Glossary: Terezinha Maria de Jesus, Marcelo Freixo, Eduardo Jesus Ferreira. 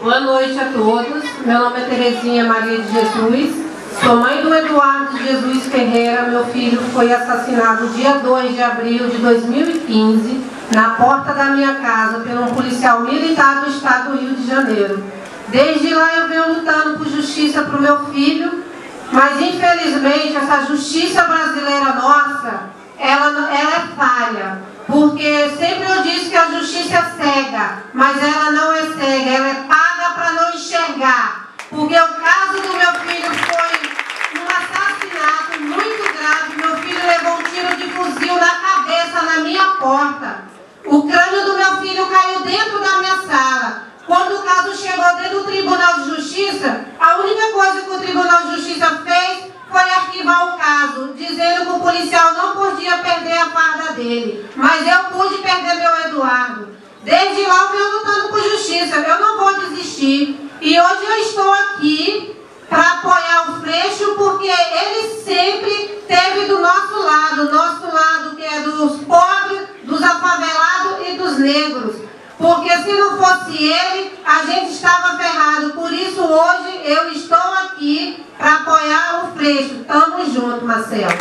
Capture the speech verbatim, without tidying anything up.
Boa noite a todos. Meu nome é Terezinha Maria de Jesus. Sou mãe do Eduardo Jesus Ferreira. Meu filho foi assassinado dia dois de abril de dois mil e quinze, na porta da minha casa, por um policial militar do estado do Rio de Janeiro. Desde lá eu venho lutando por justiça para o meu filho, mas infelizmente essa justiça brasileira nossa, ela, ela é falha, porque sempre eu disse que a justiça é cega, mas ela não é cega, ela é paga para não enxergar, porque o caso do meu filho foi um assassinato muito grave, meu filho levou um tiro de fuzil na cabeça, na minha porta, o crânio do meu filho caiu dentro da minha sala. Quando o caso chegou dentro do Tribunal de Justiça, a única coisa que o Tribunal de Justiça fez foi arquivar o caso, dizendo que o policial não podia perder a farda dele. Mas eu pude perder meu Eduardo. Desde lá eu venho lutando por justiça, eu não vou desistir. E hoje eu estou aqui para apoiar o Freixo, porque ele sempre esteve do nosso lado, nosso lado que é dos pobres, dos afavelados e dos negros. Porque se não fosse ele, a gente estava ferrado. Por isso hoje eu estou aqui para apoiar o Freixo. Tamo junto, Marcelo.